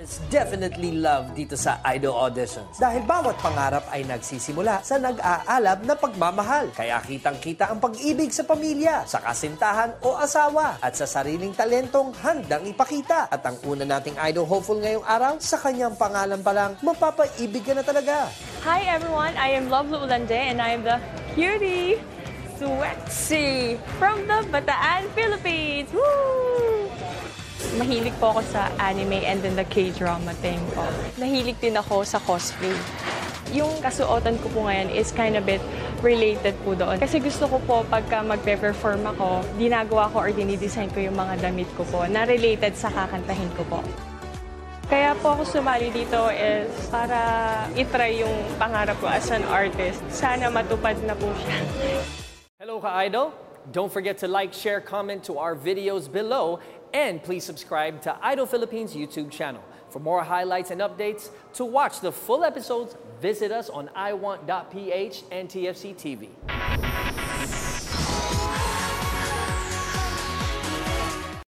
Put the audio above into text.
is definitely love dito sa Idol Auditions. Dahil bawat pangarap ay nagsisimula sa nag-aalab na pagmamahal. Kaya kitang-kita ang pag-ibig sa pamilya, sa kasintahan o asawa, at sa sariling talentong handang ipakita. At ang una nating Idol hopeful ngayong araw, sa kanyang pangalan pa lang, mapapaibig ka na talaga. Hi everyone, I am Luvlou Ulanday and I am the cutie Sweetsy from the Bataan, Philippines. Woo! Mahilig po ako sa anime and then the K-drama thing po. Nahilig din ako sa cosplay. Yung kasuotan ko po ngayon is kind of bit related po doon. Kasi gusto ko po pagka magpe-perform ako, ginagawa ko or dinidesign ko yung mga damit ko po na related sa kakantahin ko po. Kaya po ako sumali dito is para itry yung pangarap ko as an artist. Sana matupad na po siya. Hello ka-idol! Don't forget to like, share, comment to our videos below and please subscribe to Idol Philippines YouTube channel. For more highlights and updates, to watch the full episodes, visit us on iwant.ph and TFC TV.